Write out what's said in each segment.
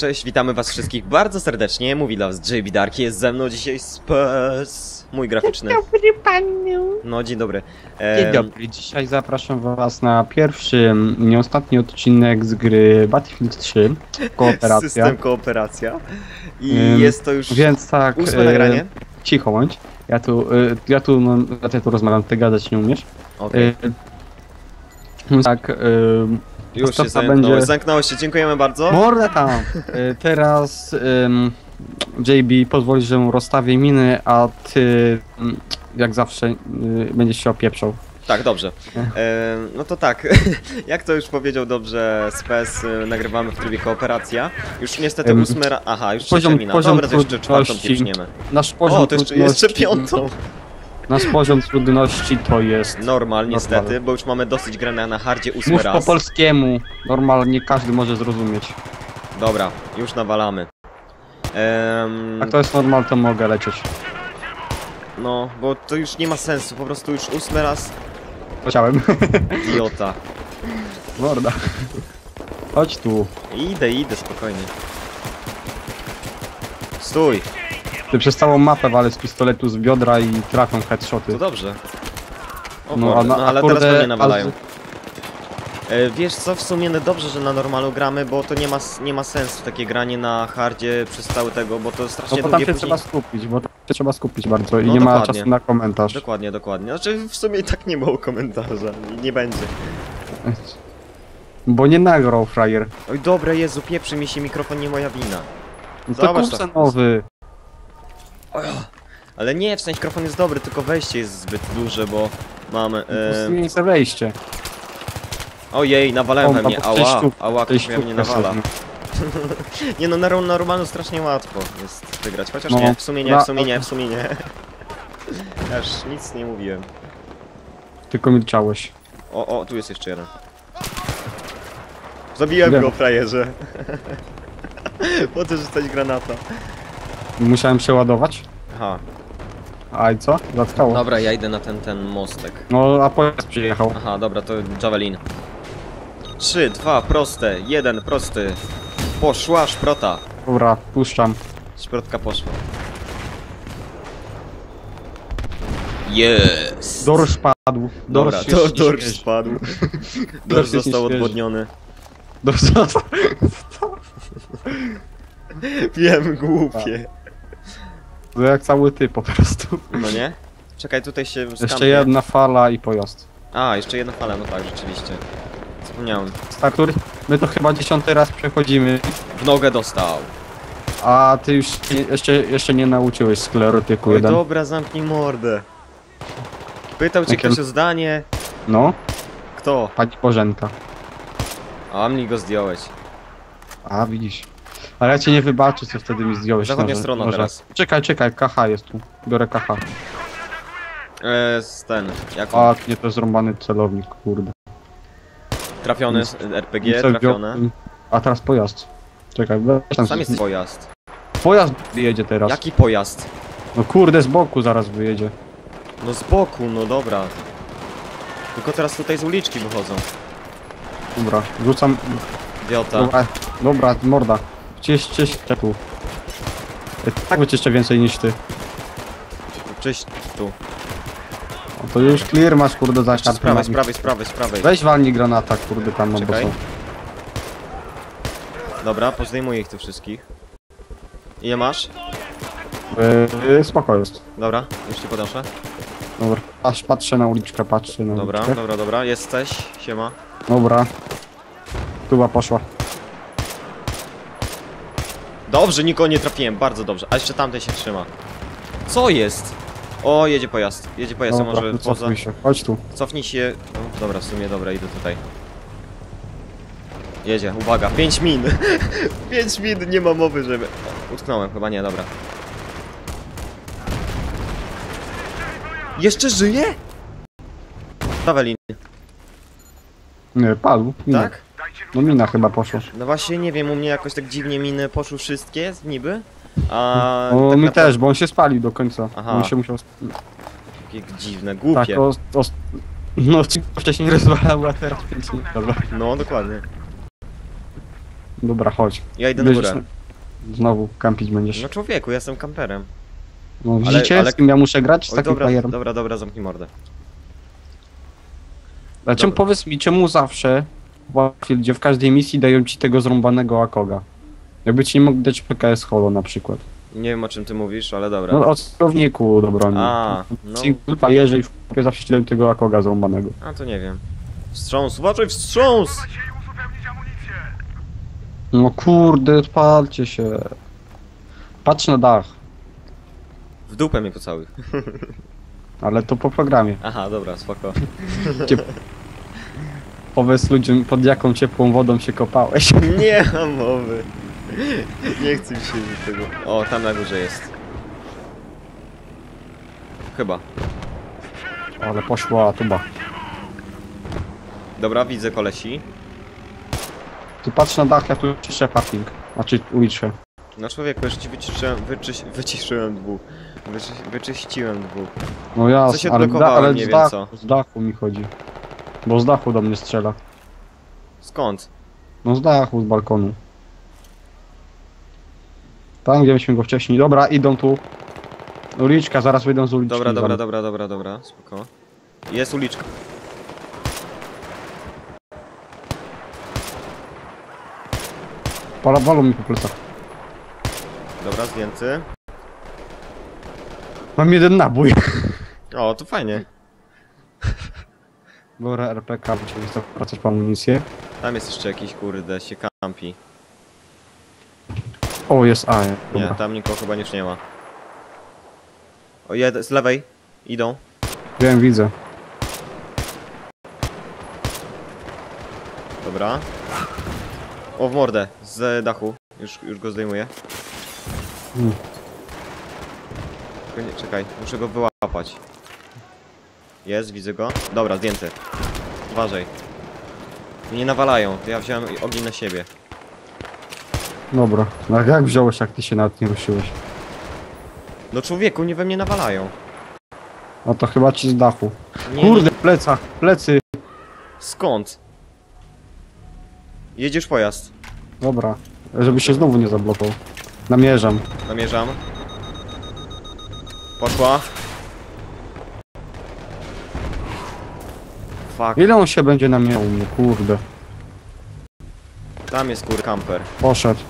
Cześć, witamy was wszystkich bardzo serdecznie. Mówi dla was JB Dark, jest ze mną dzisiaj Spes, mój graficzny. Dzień dobry panu. No, dzień dobry. Dzień dobry, dzisiaj zapraszam was na pierwszy, nie ostatni odcinek z gry Battlefield 3. Kooperacja. System kooperacja. I jest to już więc tak, 8 nagranie. Cicho bądź. Ja tu rozmawiam, ty gadać nie umiesz. Okay. Już się zamknęło się, dziękujemy bardzo. Morda tam! Teraz JB pozwoli, że mu rozstawię miny, a ty jak zawsze będziesz się opieprzał. Tak, dobrze. No to tak, jak to już powiedział dobrze Spes, nagrywamy w trybie kooperacja. Już niestety ósmera... Aha, już poziom, się poziom dobra, to jeszcze czwartą pieprzniemy. Nasz poziom o, to jeszcze piątą. Nasz poziom trudności to jest... Normal, niestety, bo już mamy dosyć grane na hardzie 8 raz. Mów po polskiemu. Normalnie każdy może zrozumieć. Dobra, już nawalamy. A to jest normal, to mogę lecieć. No, bo to już nie ma sensu, po prostu już 8 raz... Chciałem. Idiota. Morda. Chodź tu. Idę, spokojnie. Stój. Ty przez całą mapę walę z pistoletu z biodra i trafią headshoty. To dobrze. O, no, ale kurde, teraz mnie nawalają. Wiesz co, w sumie dobrze, że na normalu gramy, bo to nie ma sensu takie granie na hardzie przez cały tego, bo to strasznie długie. No bo tam się później... trzeba skupić, bo tam się trzeba skupić bardzo i no, nie dokładnie. Ma czasu na komentarz. Dokładnie. Znaczy w sumie i tak nie było komentarza i nie będzie. Bo nie nagrał frajer. Oj dobre, Jezu, pieprzy mi się mikrofon, nie moja wina. No to kurczę nowy. Ale nie, w sensie mikrofon jest dobry, tylko wejście jest zbyt duże, bo mamy... Nie chcę wejście. Ojej, nawalałem we mnie, ała, ktoś mnie nawala. Nie no, na normalu strasznie łatwo jest wygrać, chociaż no. Nie, w sumie nie. Aż nic nie mówiłem. Tylko milczałeś. O, tu jest jeszcze jeden. Zabiłem go, frajerze. Po co rzucać granata? Musiałem przeładować. Aha. A i co? Zatkało. Dobra, ja idę na ten mostek. No, a pojazd przyjechał. Aha, dobra, to Javelin. 3, 2, proste, 1, prosty. Poszła szprota. Dobra, puszczam. Szprotka poszła. Jest. Dorsz padł. Dorsz spadł. Dorsz został odwodniony. Dorsz został... Wiem, głupie. To jak cały ty po prostu. No nie? Czekaj, tutaj się... Jeszcze skampię. Jedna fala i pojazd. A, jeszcze jedna fala, no tak, rzeczywiście. Zapomniałem. Startur, my to chyba 10. raz przechodzimy. W nogę dostał. A ty już jeszcze nie nauczyłeś sklerotyku. Oj, jeden. Dobra, zamknij mordę. Pytał cię ktoś o zdanie. No? Kto? Pani Bożenka. A mnie go zdjąłeś. A, widzisz. Ale ja cię nie wybaczę, co wtedy mi zdjąłeś. Zachodnia strona teraz. Czekaj, KH jest tu. Biorę KH. Ten, jak on? A, nie, to jest zrąbany celownik, kurde. Trafiony, nic, RPG, trafione. A teraz pojazd. Czekaj, tam sam jest pojazd. Pojazd wyjedzie teraz. Jaki pojazd? No kurde, z boku zaraz wyjedzie. No z boku, no dobra. Tylko teraz tutaj z uliczki wychodzą. Dobra, rzucam... Idiota. Dobra, morda. Czyście tu. Tak być jeszcze więcej niż ty. Czyś tu. O, to już clear masz, kurde, za kartę. Z prawej. Weź walnij granata, kurde, tam, no bo są. Dobra, pozdejmuję ich tu wszystkich. Ile masz? Spoko jest. Dobra, już ci podaszę. Dobra, aż patrzę na uliczkę, Dobra, jesteś, siema. Dobra. Tuba poszła. Dobrze, nikogo nie trafiłem, bardzo dobrze. A jeszcze tamtej się trzyma. Co jest? O, jedzie pojazd, dobra, może poza... Się. Chodź tu. Cofnij się... No, dobra, w sumie, dobra, idę tutaj. Jedzie, uwaga, 5 min. 5 min, nie ma mowy, żeby... Utknąłem, chyba nie, dobra. Jeszcze żyje? Javelin. Nie, padł. Tak? No mina chyba poszła. No właśnie, nie wiem, u mnie jakoś tak dziwnie miny poszły wszystkie, niby. A... O, tak mi naprawdę... też, bo on się spalił do końca. Aha. On się musiał... Takie dziwne, głupie. Tak, no wcześniej rozwalał, a teraz... No, dokładnie. Dobra, chodź. Ja idę na górę. Znowu kampić będziesz. No człowieku, ja jestem kamperem. No widzicie, ale... z kim ja muszę grać? Z takim playerem. Dobra, dobra, zamknij mordę. Dlaczego powiedz mi, czemu zawsze w Battlefieldzie w każdej misji dają ci tego zrąbanego Akoga? Jakby ci nie mógł dać PKS Holo na przykład. Nie wiem o czym ty mówisz, ale dobra. No o celowniku do broni. A, no... single playerze i w zawsze ci dają tego Akoga zrąbanego. A, to nie wiem. Wstrząs, uważaj, wstrząs! No kurde, odpalcie się. Patrz na dach. W dupę mnie pocałuj. Ale to po programie. Aha, dobra, spoko. Powiedz ludziom, pod jaką ciepłą wodą się kopałeś. Nie mam mowy. Nie chcę mi się do tego. O, tam na górze jest. Chyba. Ale poszła tuba. Dobra, widzę kolesi. Tu patrz na dach, ja tu czyszczę parking. Znaczy uliczę. No człowieku, jeszcze ci wyciszyłem dwóch. Wyczyściłem dwóch. No jasne, co się odblokowało, ale nie wiem co. Z dachu mi chodzi. Bo z dachu do mnie strzela. Skąd? No z dachu, z balkonu. Tam gdzie myśmy go wcześniej. Dobra, idą tu. Uliczka, zaraz wyjdą z uliczki. Dobra, dobra, dobra, dobra, dobra, spoko. Jest uliczka. Walą mi po plecach. Dobra, zdjęty. Mam jeden nabój. O, to fajnie. Dobra, RPK, bo cię wracać po amunicję. Tam jest jeszcze jakiś, kurde, się kampi. O, jest A. Dobra. Nie, tam nikogo chyba już nie ma. O, z lewej. Idą. Wiem, widzę. Dobra. O, w mordę, z dachu. Już go zdejmuję. Nie, czekaj, muszę go wyłapać. Jest, widzę go. Dobra, zdjęty. Uważaj. Nie nawalają, to ja wziąłem ogień na siebie. Dobra, no jak wziąłeś, jak ty się nawet nie ruszyłeś? No człowieku, nie we mnie nawalają. No to chyba ci z dachu. Nie, kurde, w plecach, plecy. Skąd? Jedziesz pojazd. Dobra, żeby się znowu nie zablokował. Namierzam. Namierzam. Poszła. Fuck. Ile on się będzie namierał mnie, kurde. Tam jest kamper. Poszedł.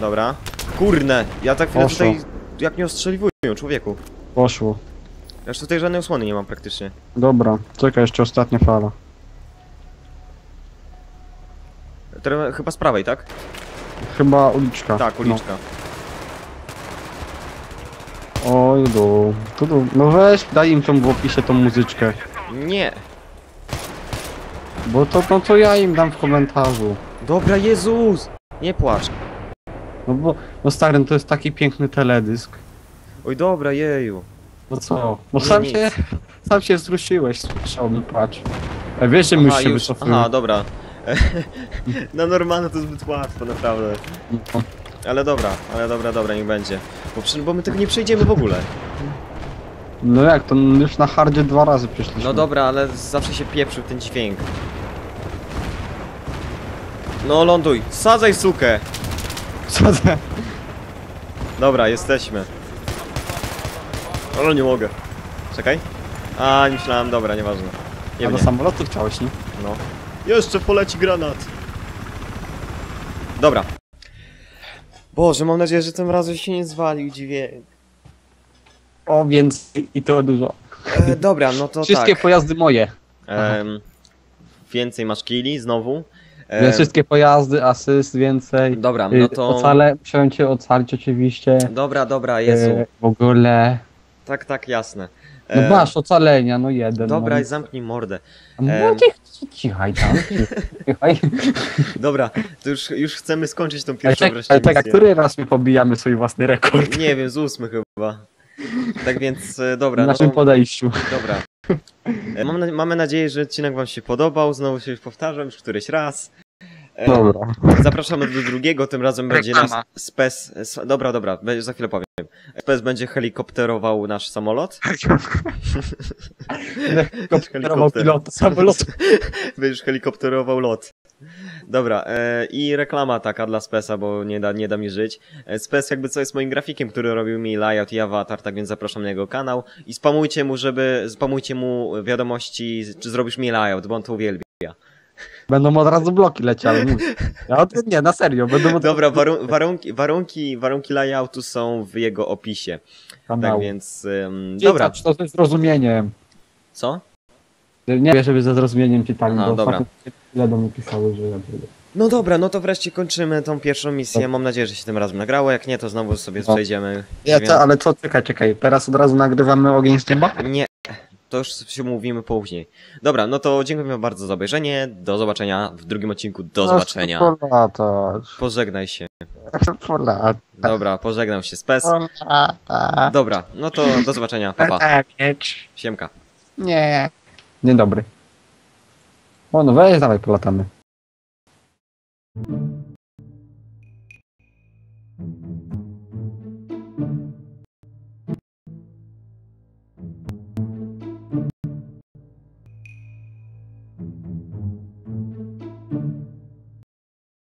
Dobra. Kurne, ja tak chwilę poszło. Tutaj jak nie ostrzeliwują, człowieku. Poszło. Ja już tutaj żadnej osłony nie mam praktycznie. Dobra, czekaj, jeszcze ostatnia fala. Chyba z prawej, tak? Chyba uliczka. Tak, uliczka. No. Oj, tu. No weź, daj im tą w opisie tą muzyczkę. Nie. Bo to, no to ja im dam w komentarzu. Dobra, Jezus! Nie płacz. No bo, no stary, to jest taki piękny teledysk. Oj, dobra, jeju. No co? Bo sam się wzruszyłeś, słyszałem, płacz. Wiesz, że my już się wycofujemy. Aha, dobra. No normalne to zbyt łatwo, naprawdę. Ale dobra, niech będzie. Bo my tego nie przejdziemy w ogóle. No jak, to już na hardzie 2 razy przeszliśmy. No dobra, ale zawsze się pieprzył ten dźwięk. No ląduj, sadzaj sukę! Sadzaj. Dobra, jesteśmy. Ale nie mogę. Czekaj. A, nie myślałem, dobra, nieważne. Nie, a do samolotu chciałeś, nie? No. Jeszcze poleci granat. Dobra. Boże, mam nadzieję, że tym razem się nie zwalił dźwięk. O, więc i to dużo. Dobra, no to wszystkie tak. Pojazdy moje. Więcej masz killi, znowu. Wszystkie pojazdy, asyst, więcej. Dobra, no to... Ocalę, musiałem cię ocalić oczywiście. Dobra, dobra, Jezu. W ogóle... Tak, jasne. No masz ocalenia, no jeden. Dobra, i zamknij mordę. No cichaj tam. Dobra, to już chcemy skończyć tą pierwszą wreszcie misję. Tak, a który raz my pobijamy swój własny rekord? Nie wiem, z 8 chyba. Tak więc, dobra. W naszym podejściu. Dobra. Mamy nadzieję, że odcinek wam się podobał. Znowu się już powtarzam, już któryś raz. Dobra. Zapraszamy do drugiego, tym razem będzie nas Spes... Dobra, za chwilę powiem. Spes będzie helikopterował nasz samolot. Helikopterował pilota samolotu. Będziesz helikopterował lot. Dobra, i reklama taka dla Spesa, bo nie da mi żyć. Spes jakby co jest moim grafikiem, który robił mi layout i awatar, tak więc zapraszam na jego kanał. I spamujcie mu, spamujcie mu wiadomości, czy zrobisz mi layout, bo on to uwielbia. Będą od razu bloki leciały. No, nie, na serio. Będą od... Dobra, warunki layoutu są w jego opisie. Kanału. Tak więc, dobra. Czy to ze zrozumieniem? Co? Nie wiem, żeby ze zrozumieniem czytali. No, dobra. Ile do mnie pisały, że ja będę. No dobra, no to wreszcie kończymy tą pierwszą misję. Mam nadzieję, że się tym razem nagrało. Jak nie, to znowu sobie przejdziemy. Ja co, ale co? Czekaj. Teraz od razu nagrywamy ogień z nieba? Nie. To już się mówimy później. Dobra, no to dziękuję bardzo za obejrzenie. Do zobaczenia w drugim odcinku. Do zobaczenia. Pożegnaj się. Dobra, pożegnam się z Spes. Dobra, no to do zobaczenia. Pa, pa. Siemka. Nie. Dzień dobry. O, no weź, dawaj, polatamy.